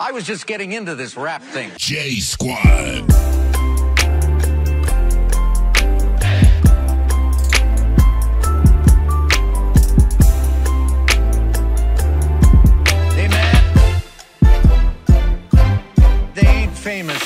I was just getting into this rap thing. J-Squad. Hey man, they ain't famous.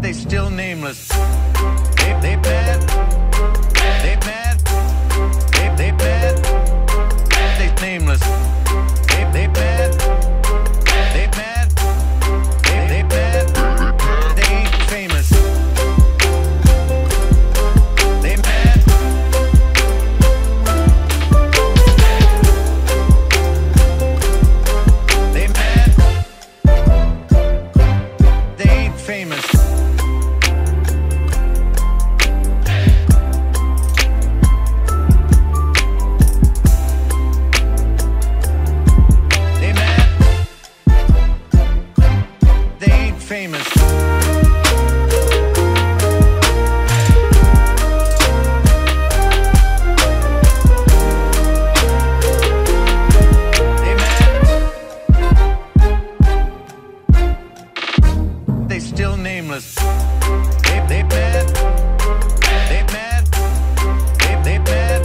They still nameless. They bad. They bad. They bad. They nameless. They bad. They bad. They bad. They ain't famous. They mad. They mad. They ain't famous. Famous. They still nameless. They bad. They bad. They bad.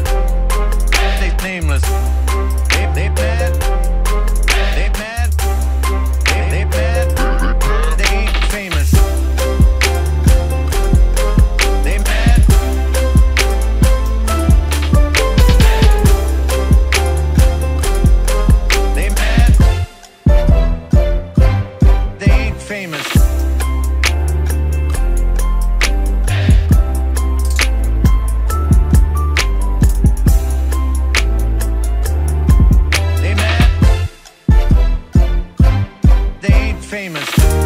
They nameless. They bad. Famous. They mad. They ain't famous.